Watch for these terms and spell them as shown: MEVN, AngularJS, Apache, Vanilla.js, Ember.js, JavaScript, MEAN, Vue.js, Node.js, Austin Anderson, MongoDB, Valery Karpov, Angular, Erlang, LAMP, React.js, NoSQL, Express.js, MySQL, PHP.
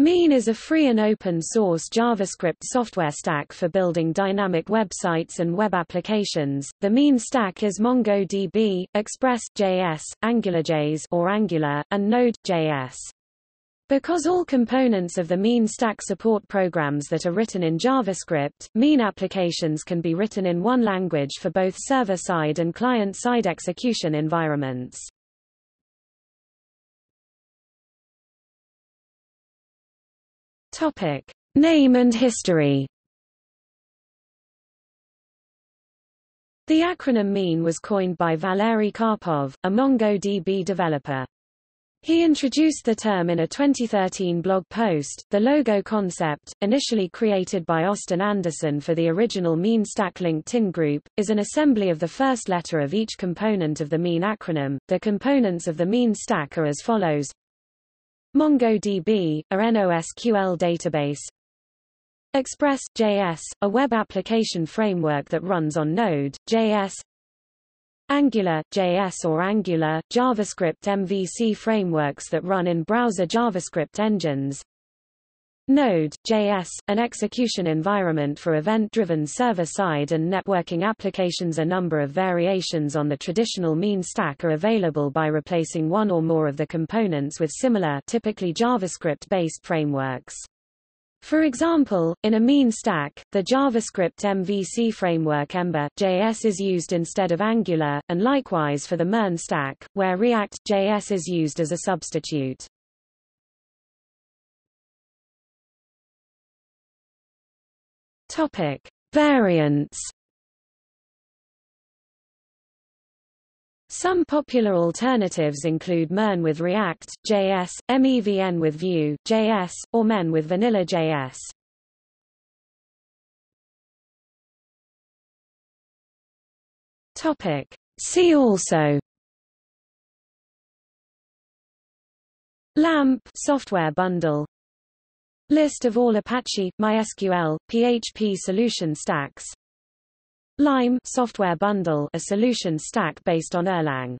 MEAN is a free and open-source JavaScript software stack for building dynamic websites and web applications. The MEAN stack is MongoDB, Express.js, AngularJS or Angular, and Node.js. Because all components of the MEAN stack support programs that are written in JavaScript, MEAN applications can be written in one language for both server-side and client-side execution environments. Topic: Name and history. The acronym MEAN was coined by Valery Karpov, a MongoDB developer. He introduced the term in a 2013 blog post. The logo concept, initially created by Austin Anderson for the original MEAN Stack LinkedIn group, is an assembly of the first letter of each component of the MEAN acronym. The components of the MEAN stack are as follows: MongoDB, a NoSQL database; Express.js, a web application framework that runs on Node.js; Angular.js or Angular, JavaScript MVC frameworks that run in browser JavaScript engines; Node.js, an execution environment for event-driven server-side and networking applications. A number of variations on the traditional MEAN stack are available by replacing one or more of the components with similar, typically JavaScript-based frameworks. For example, in a MEAN stack, the JavaScript MVC framework Ember.js is used instead of Angular, and likewise for the MEAN stack, where React.js is used as a substitute. Topic: Variants. Some popular alternatives include MEAN with React.js, MEVN with Vue.js, or MEAN with Vanilla.js. Topic: See also. LAMP software bundle. List of all Apache, MySQL, PHP solution stacks. Lime software bundle, a solution stack based on Erlang.